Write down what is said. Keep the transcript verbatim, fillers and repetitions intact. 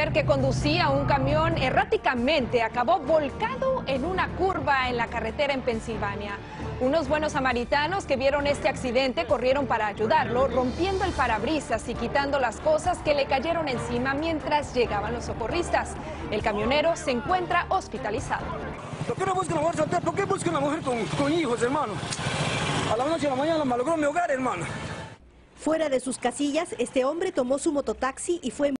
chofer que conducía un camión erráticamente acabó volcado en una curva en la carretera en Pensilvania. Unos buenos samaritanos que vieron este accidente corrieron para ayudarlo, rompiendo el parabrisas y quitando las cosas que le cayeron encima mientras llegaban los socorristas. El camionero se encuentra hospitalizado. ¿Por qué no buscan la mujer soltera? ¿Por qué buscan la mujer con, con hijos, hermano? A las noche de la mañana malogró mi hogar, hermano. Fuera de sus casillas, este hombre tomó su mototaxi y fue